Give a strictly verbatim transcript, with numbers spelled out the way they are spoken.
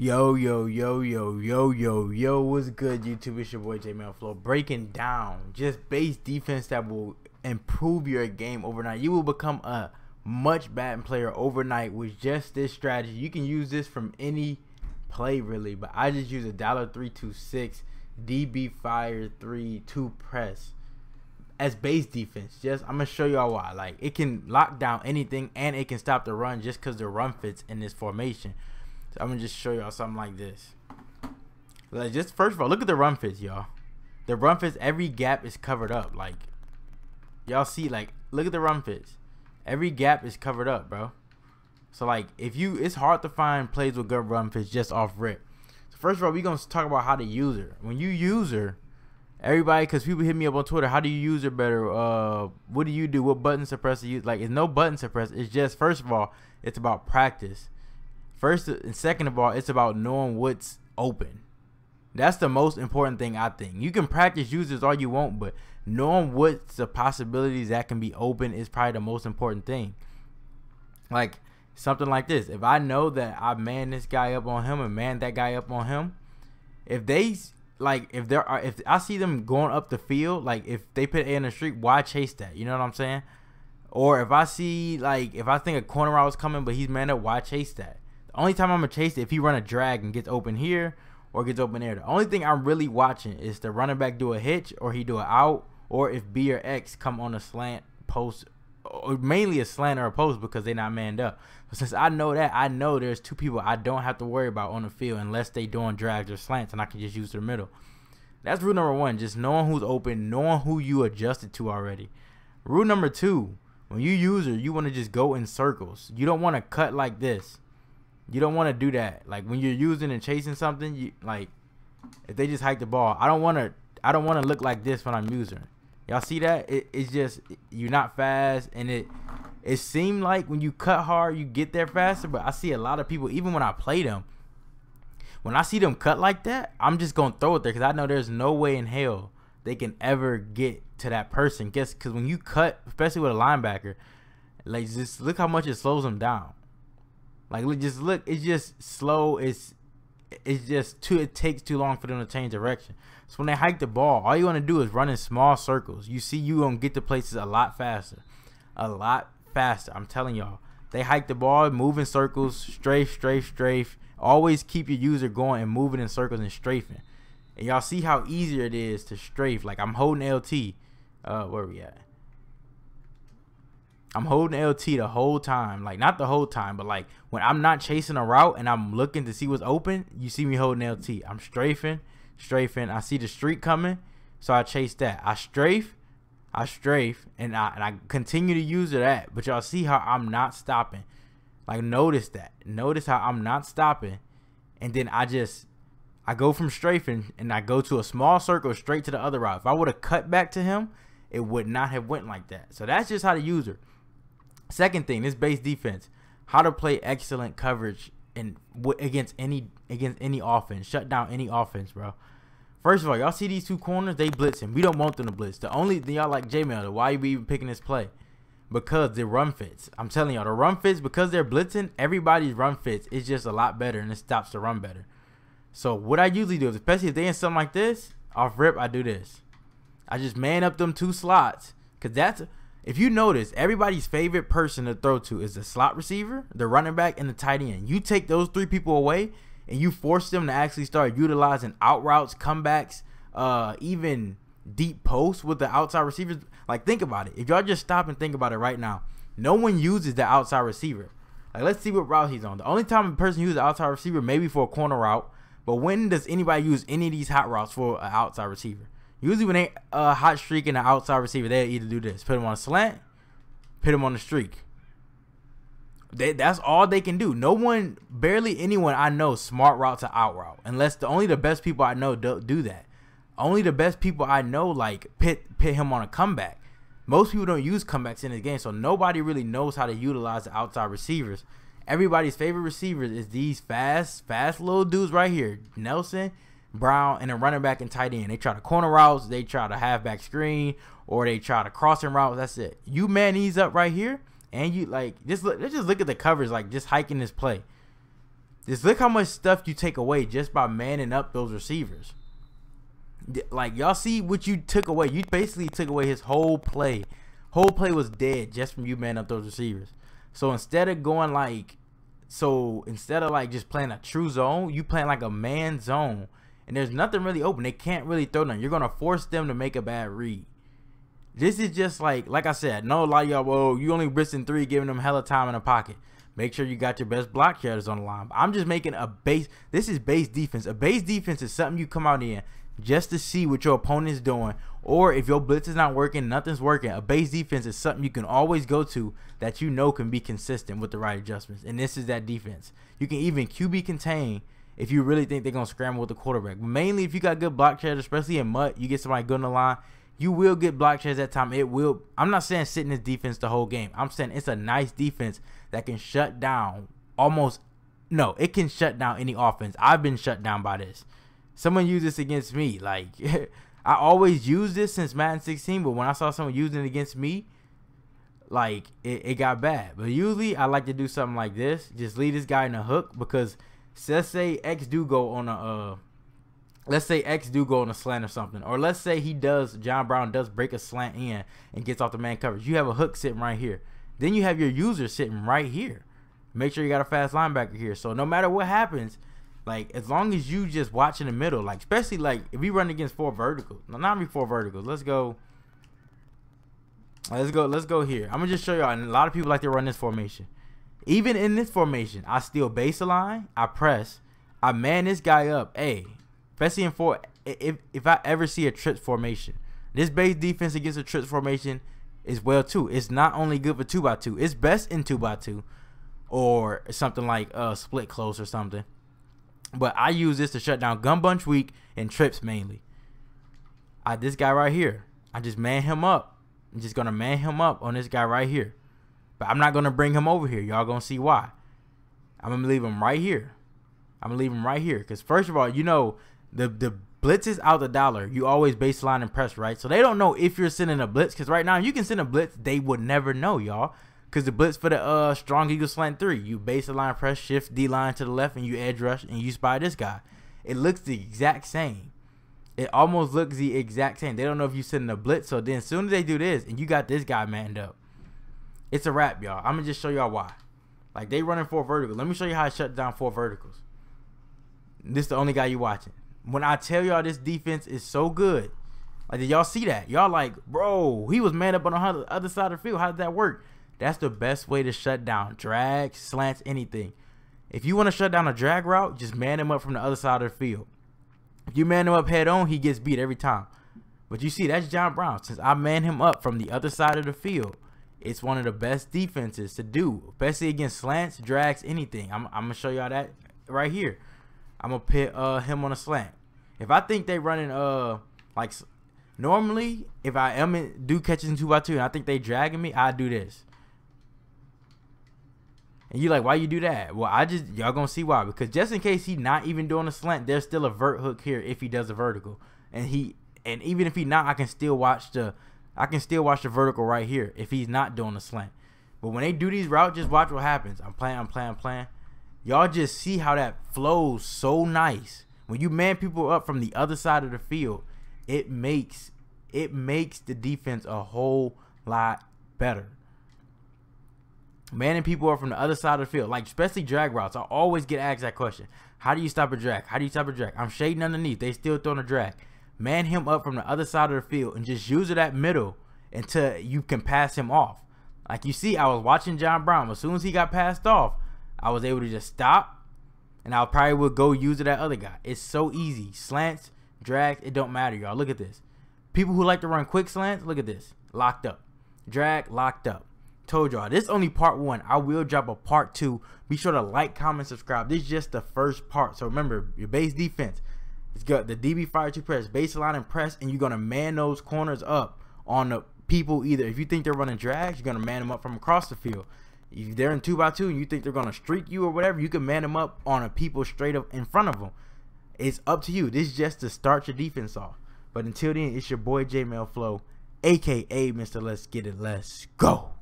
Yo, yo, yo, yo, yo, yo, yo, what's good, YouTube? It's your boy, Jmellflo, breaking down just base defense that will improve your game overnight. You will become a much better player overnight with just this strategy. You can use this from any play, really, but I just use a dollar three two six D B fire three two press as base defense. Just I'm gonna show y'all why. Like, it can lock down anything and it can stop the run just because the run fits in this formation. So I'm gonna just show y'all something like this. Like, just first of all, look at the run fits, y'all. The run fits, every gap is covered up. Like, y'all see, like, look at the run fits. Every gap is covered up, bro. So like, if you, it's hard to find plays with good run fits just off rip. So first of all, we're gonna talk about how to use her. When you use her, everybody, because people hit me up on Twitter, how do you use her better? Uh, what do you do? What button suppress do you use? Like, it's no button suppress. It's just, first of all, it's about practice. First and second of all, it's about knowing what's open. That's the most important thing, I think. You can practice users all you want, but knowing what's the possibilities that can be open is probably the most important thing. Like, something like this. If I know that I man this guy up on him and man that guy up on him, if they, like, if there are, if I see them going up the field, like, if they put A in the streak, why chase that? You know what I'm saying? Or if I see, like, if I think a corner route is coming, but he's man up, why chase that? Only time I'm gonna chase it if he run a drag and gets open here or gets open there. The only thing I'm really watching is the running back do a hitch or he do an out, or if B or X come on a slant post, or mainly a slant or a post, because they're not manned up. But since I know that, I know there's two people I don't have to worry about on the field unless they doing drags or slants, and I can just use their middle. That's rule number one, just knowing who's open, knowing who you adjusted to already. Rule number two, when you use her, you want to just go in circles. You don't want to cut like this. You don't want to do that. Like, when you're using and chasing something, you, like, if they just hike the ball, I don't want to. I don't want to look like this when I'm using. Y'all see that? It, it's just, you're not fast, and it it seemed like when you cut hard, you get there faster. But I see a lot of people, even when I play them, when I see them cut like that, I'm just gonna throw it there because I know there's no way in hell they can ever get to that person. Guess, because when you cut, especially with a linebacker, like, just look how much it slows them down. Like, just look, it's just slow. It's it's just too. It takes too long for them to change direction. So when they hike the ball, all you want to do is run in small circles. You see, you gonna get to places a lot faster, a lot faster. I'm telling y'all, they hike the ball, move in circles, strafe, strafe, strafe. Always keep your user going and moving in circles and strafing. And y'all see how easier it is to strafe. Like, I'm holding L T. Uh, where we at? I'm holding L T the whole time. Like, not the whole time, but like when I'm not chasing a route and I'm looking to see what's open, you see me holding L T. I'm strafing, strafing. I see the streak coming, so I chase that. I strafe, I strafe, and I, and I continue to use it at. But y'all see how I'm not stopping. Like, notice that. Notice how I'm not stopping. And then I just, I go from strafing and I go to a small circle straight to the other route. If I would have cut back to him, it would not have went like that. So that's just how to use her. Second thing, this base defense, how to play excellent coverage and against any against any offense, shut down any offense, bro. First of all, y'all see these two corners, they blitzing. We don't want them to blitz. The only thing y'all like, J-Mail, why you be even picking this play? Because the run fits. I'm telling y'all, the run fits, because they're blitzing, everybody's run fits. It's just a lot better, and it stops the run better. So what I usually do, especially if they in something like this, off rip, I do this. I just man up them two slots, because that's – if you notice, everybody's favorite person to throw to is the slot receiver, the running back, and the tight end. You take those three people away, and you force them to actually start utilizing out routes, comebacks, uh, even deep posts with the outside receivers. Like, think about it. If y'all just stop and think about it right now, no one uses the outside receiver. Like, let's see what route he's on. The only time a person uses the outside receiver maybe for a corner route, but when does anybody use any of these hot routes for an outside receiver? Usually when they uh, hot streak in the outside receiver, they either do this, put him on a slant, put him on the streak. They, that's all they can do. No one, barely anyone I know, smart route to out route. Unless the only the best people I know do, do that. Only the best people I know, like, pit, pit him on a comeback. Most people don't use comebacks in this game, so nobody really knows how to utilize the outside receivers. Everybody's favorite receivers is these fast, fast little dudes right here. Nelson, Brown, and a running back and tight end. They try to corner routes, they try to halfback screen, or they try to crossing routes. That's it. You man these up right here, and you, like, just look, let's just look at the covers, like, just hiking this play. Just look how much stuff you take away just by manning up those receivers. Like, y'all see what you took away. You basically took away his whole play. Whole play was dead just from you manning up those receivers. So instead of going like, so instead of like just playing a true zone, you playing like a man zone. And there's nothing really open. They can't really throw nothing. You're going to force them to make a bad read. This is just like, like I said, no, a lot of y'all, whoa, you only risking three, giving them hella time in the pocket. Make sure you got your best block carriers on the line. I'm just making a base. This is base defense. A base defense is something you come out in just to see what your opponent's doing. Or if your blitz is not working, nothing's working. A base defense is something you can always go to that you know can be consistent with the right adjustments. And this is that defense. You can even Q B contain if you really think they're going to scramble with the quarterback. Mainly if you got good block carriers, especially in Mutt, you get somebody good on the line, you will get block carriers that time. It will. I'm not saying sit in this defense the whole game. I'm saying it's a nice defense that can shut down almost. No, it can shut down any offense. I've been shut down by this. Someone used this against me. Like, I always use this since Madden sixteen, but when I saw someone using it against me, like, it, it got bad. But usually, I like to do something like this. Just leave this guy in a hook, because let's say X do go on a, uh, let's say X do go on a slant or something. Or let's say he does, John Brown does break a slant in and gets off the man coverage. You have a hook sitting right here. Then you have your user sitting right here. Make sure you got a fast linebacker here. So no matter what happens, like, as long as you just watch in the middle, like, especially, like, if we run against four verticals. No, not really four verticals. Let's go. Let's go. Let's go here. I'm going to just show y'all. And a lot of people like to run this formation. Even in this formation, I steal baseline. I press. I man this guy up. Hey, especially in four. If, if I ever see a trips formation, this base defense against a trips formation is well, too. It's not only good for two by two. It's best in two by two or something like uh, split close or something. But I use this to shut down gun bunch week and trips mainly. I this guy right here. I just man him up. I'm just gonna man him up on this guy right here. But I'm not gonna bring him over here. Y'all gonna see why. I'm gonna leave him right here. I'm gonna leave him right here. Cause first of all, you know, the the blitz is out the dollar. You always baseline and press, right? So they don't know if you're sending a blitz. Cause right now you can send a blitz, they would never know, y'all. Because the blitz for the uh, strong eagle slant three, you base the line press, shift D line to the left, and you edge rush, and you spy this guy. It looks the exact same. It almost looks the exact same. They don't know if you sending a blitz. So then as soon as they do this, and you got this guy manned up, it's a wrap, y'all. I'm going to just show y'all why. Like, they running four verticals. Let me show you how I shut down four verticals. This is the only guy you watching. When I tell y'all this defense is so good, like, did y'all see that? Y'all like, bro, he was manned up on the other side of the field. How did that work? That's the best way to shut down drag, slants, anything. If you want to shut down a drag route, just man him up from the other side of the field. If you man him up head on, he gets beat every time. But you see, that's John Brown. Since I man him up from the other side of the field, it's one of the best defenses to do, especially against slants, drags, anything. I'm, I'm going to show y'all that right here. I'm going to put uh, him on a slant. If I think they running, uh, like, normally, if I am in, do catches in two by two and I think they dragging me, I do this. And you like, why you do that? Well, I just, y'all gonna see why. Because just in case he not even doing a slant, there's still a vert hook here if he does a vertical. And he, and even if he not, I can still watch the, I can still watch the vertical right here if he's not doing a slant. But when they do these routes, just watch what happens. I'm playing, I'm playing, I'm playing. Y'all just see how that flows so nice. When you man people up from the other side of the field, it makes, it makes the defense a whole lot better. Manning people are from the other side of the field, like especially drag routes. I always get asked that question. How do you stop a drag? How do you stop a drag? I'm shading underneath. They still throwing a drag. Man him up from the other side of the field and just use it at middle until you can pass him off. Like you see, I was watching John Brown. As soon as he got passed off, I was able to just stop, and I probably would go use it at other guy. It's so easy. Slants, drags, it don't matter, y'all. Look at this. People who like to run quick slants, look at this. Locked up. Drag, locked up. Told y'all, this is only part one. I will drop a part two. Be sure to like, comment, subscribe. This is just the first part. So remember, your base defense, it's got the D B fire two press, baseline and press, and you're gonna man those corners up on the people. Either if you think they're running drags, you're gonna man them up from across the field. If they're in two by two and you think they're gonna streak you or whatever, you can man them up on a people straight up in front of them. It's up to you. This is just to start your defense off. But until then, it's your boy Jmellflo, aka Mister Let's Get It. Let's go.